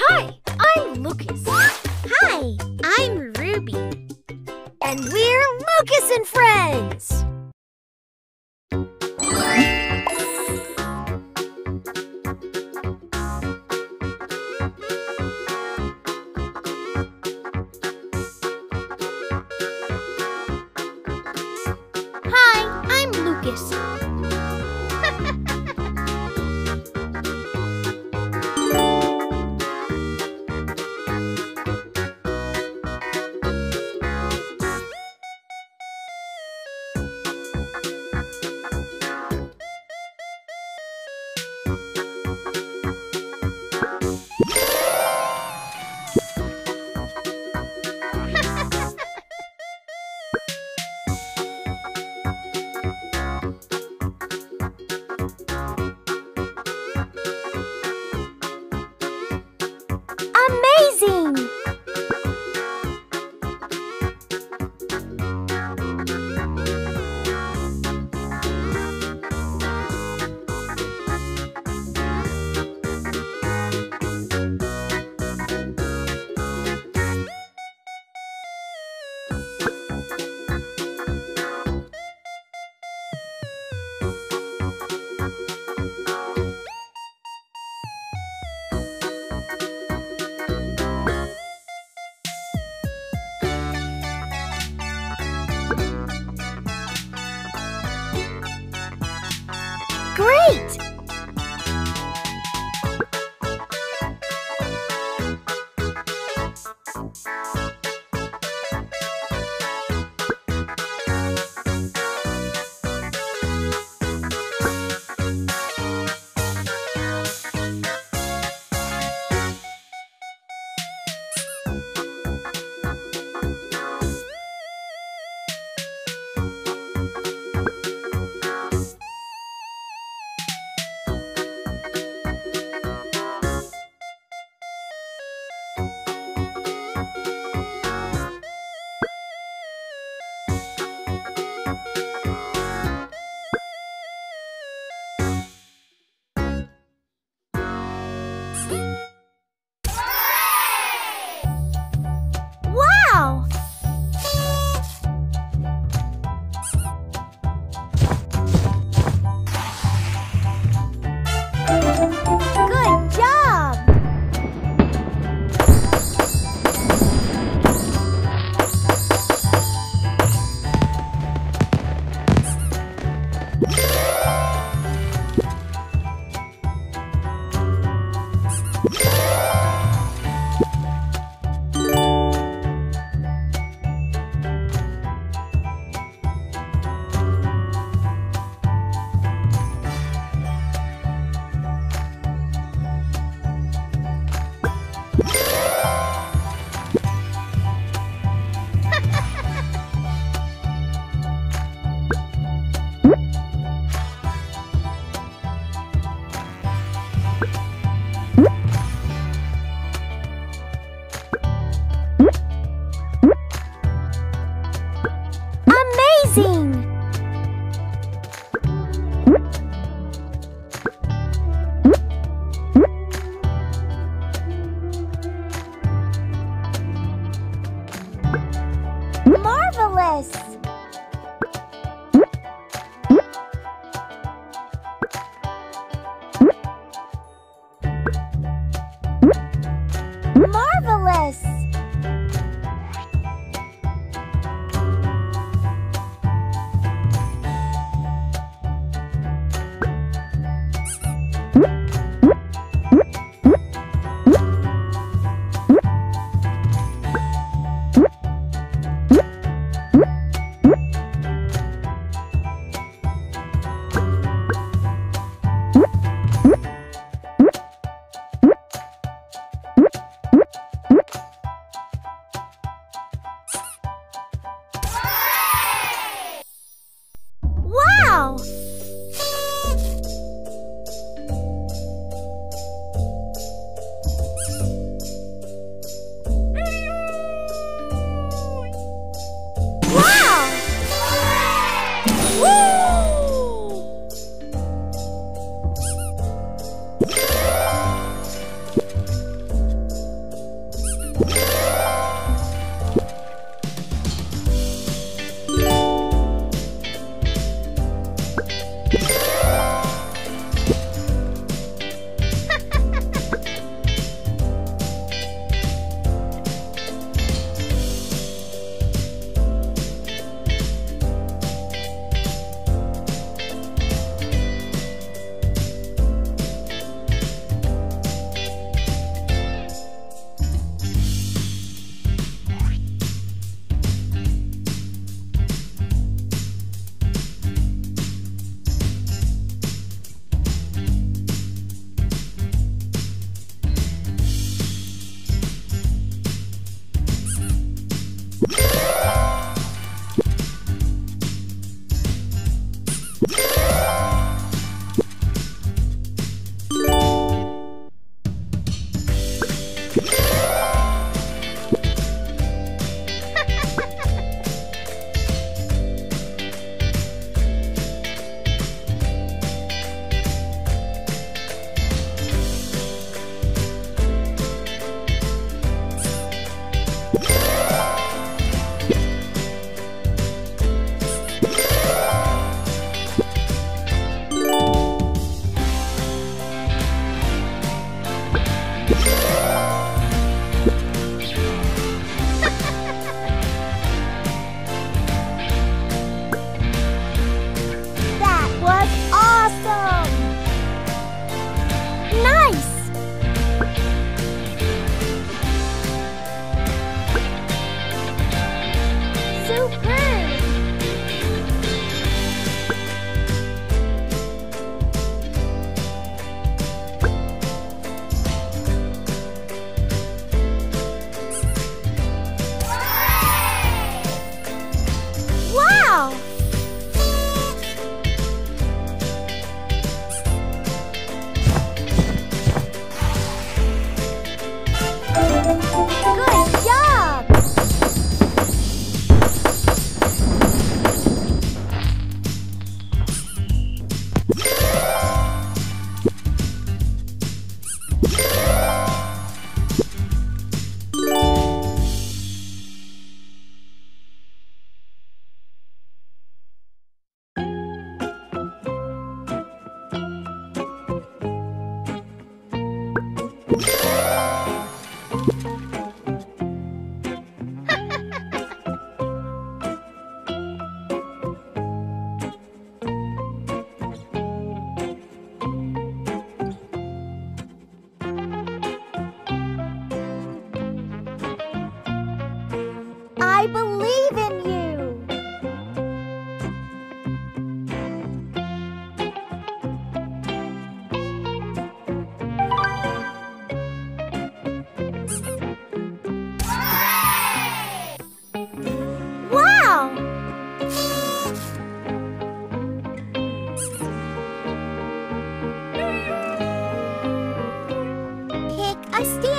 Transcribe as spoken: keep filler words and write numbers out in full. Hi, I'm Lucas. Hi, I'm Ruby. And we're Lucas and Friends. What? Wow! Pick a stick.